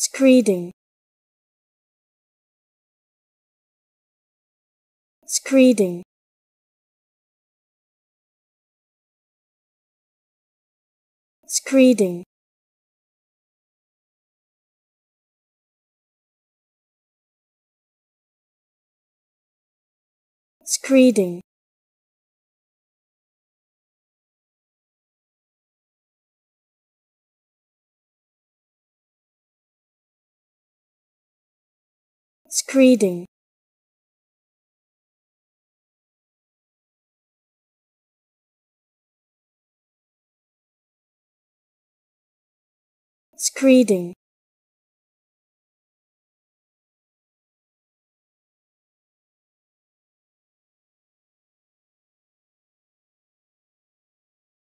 screeding, screeding, screeding, screeding, screeding, screeding,